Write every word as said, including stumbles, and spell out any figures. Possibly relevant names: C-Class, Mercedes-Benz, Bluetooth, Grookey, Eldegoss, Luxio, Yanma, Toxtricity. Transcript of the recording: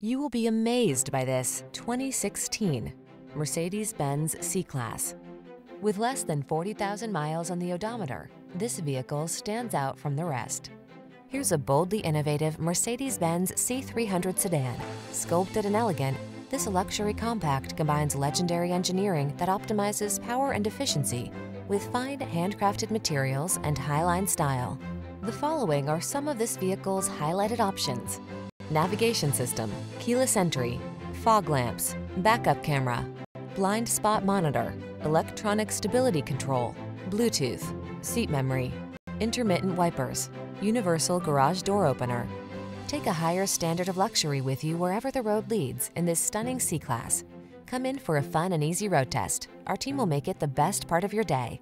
You will be amazed by this twenty sixteen Mercedes-Benz C-Class. With less than forty thousand miles on the odometer, this vehicle stands out from the rest. Here's a boldly innovative Mercedes-Benz C three hundred sedan. Sculpted and elegant, this luxury compact combines legendary engineering that optimizes power and efficiency with fine handcrafted materials and highline style. The following are some of this vehicle's highlighted options: navigation system, keyless entry, fog lamps, backup camera, blind spot monitor, electronic stability control, Bluetooth, seat memory, intermittent wipers, universal garage door opener. Take a higher standard of luxury with you wherever the road leads in this stunning C-Class. Come in for a fun and easy road test. Our team will make it the best part of your day.